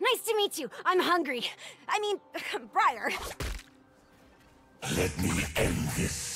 Nice to meet you. I'm hungry. I mean, Briar. Let me end this.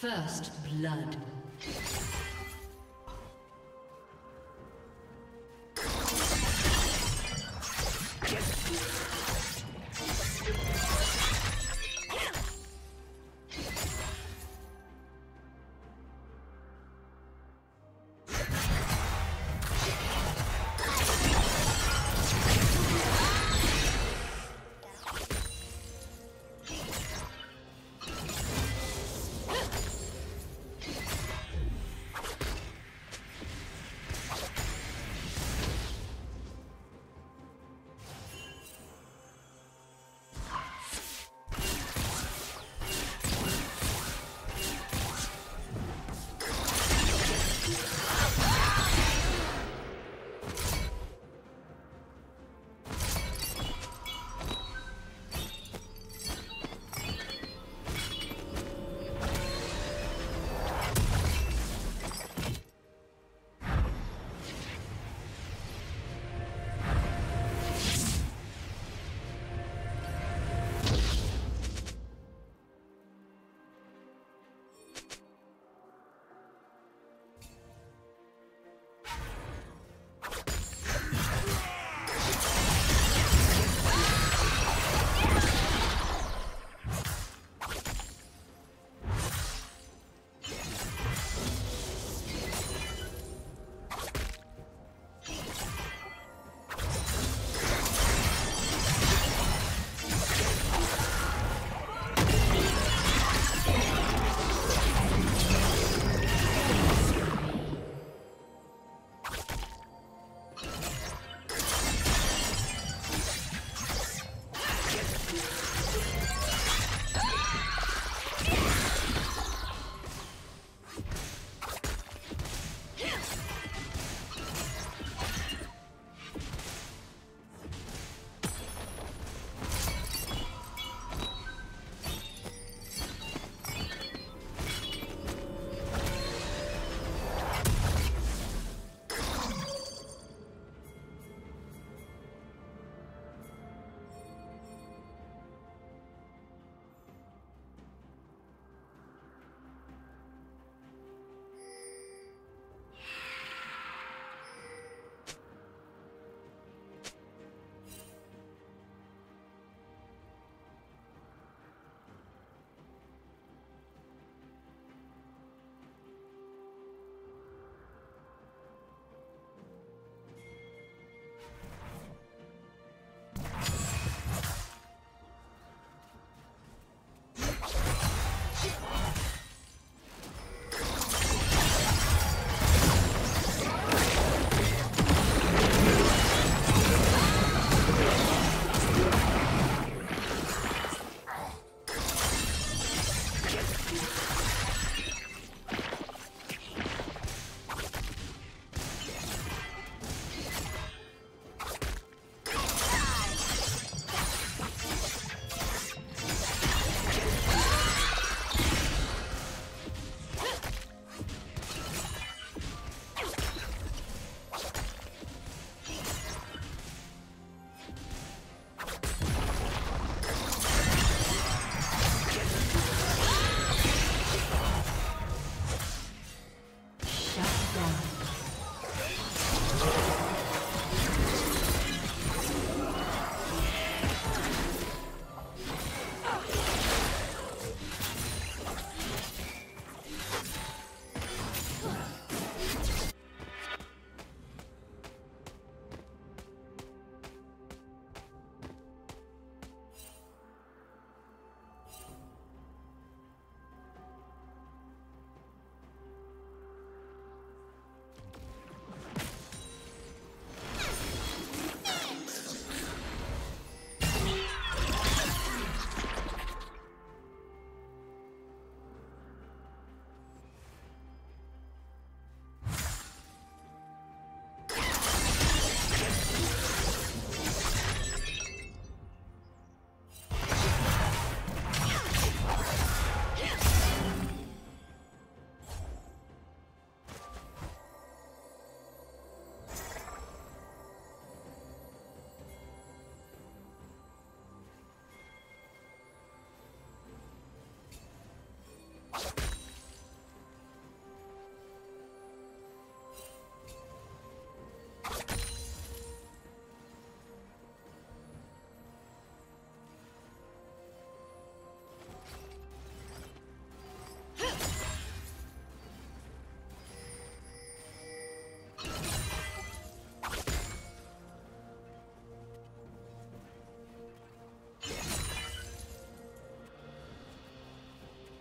First blood.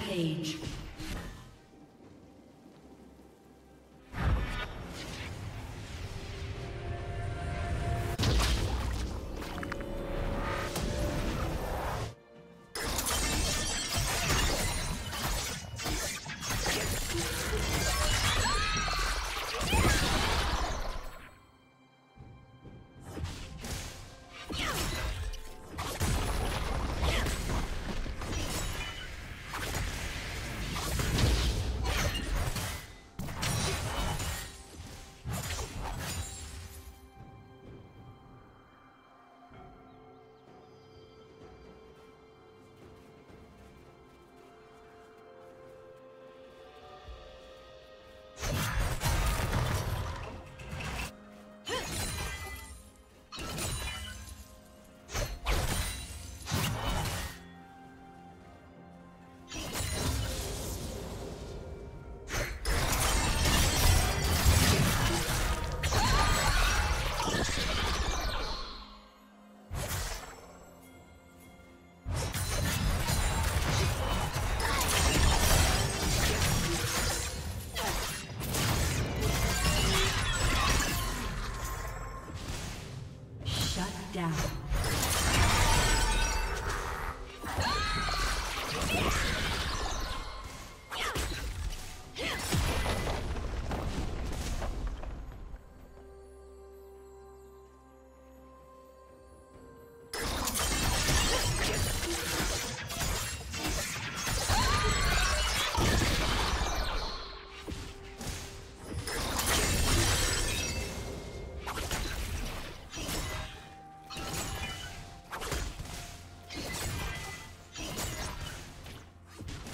Page.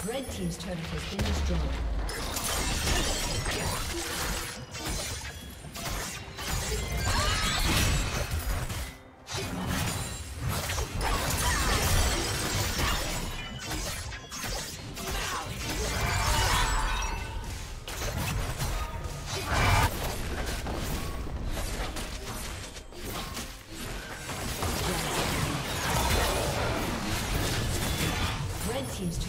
Red team's turret has been destroyed. Team's turn.